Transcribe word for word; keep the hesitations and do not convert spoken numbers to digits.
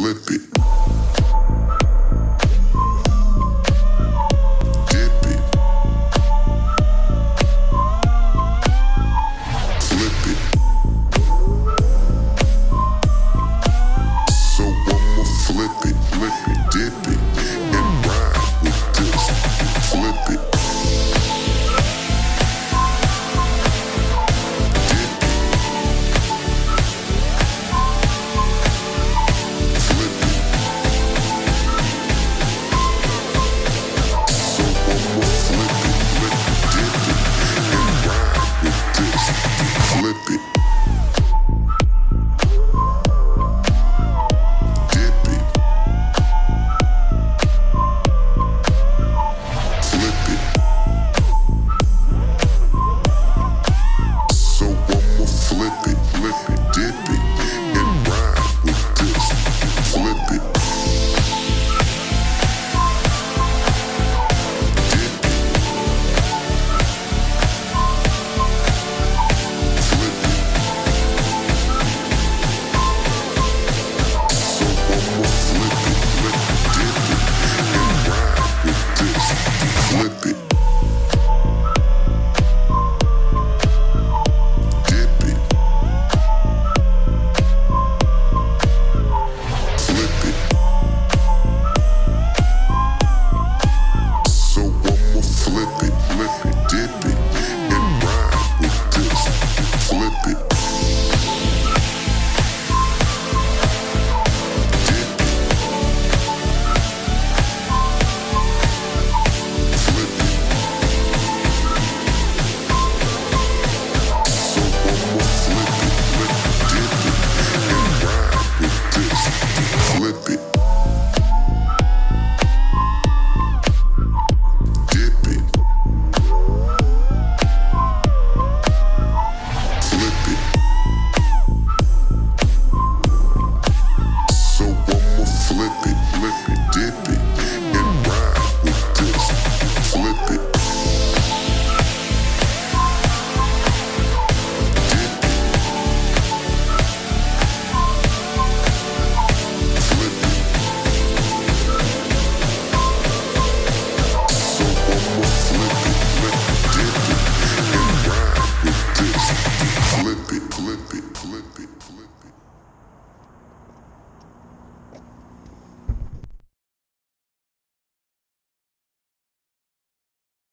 flip it.